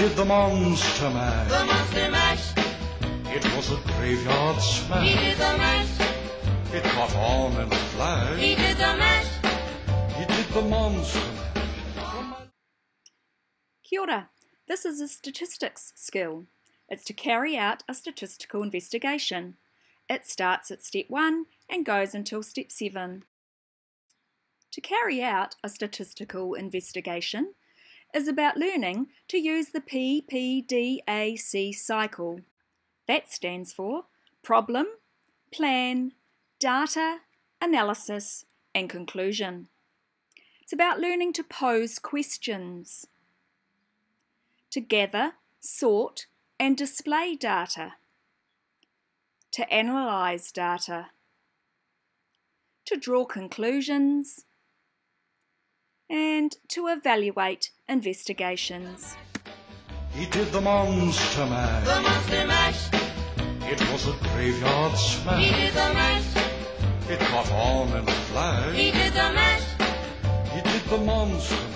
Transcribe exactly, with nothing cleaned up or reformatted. did the Monster Mash. The Monster Mash. It was a graveyard smash. He did the mash. It caught on in a flash. He did the mash. He did the Monster Mash. Kia ora. This is a statistics skill. It's to carry out a statistical investigation. It starts at step one and goes until step seven. To carry out a statistical investigation is about learning to use the P P D A C cycle. That stands for problem, plan, data, analysis, and conclusion. It's about learning to pose questions, to gather, sort, and display data, to analyse data, to draw conclusions, and to evaluate investigations. He did the Monster Mash. The Monster Mash. It was a graveyard smash. He did the mash. It caught on in a flash. He did the mash. He did the Monster Mash.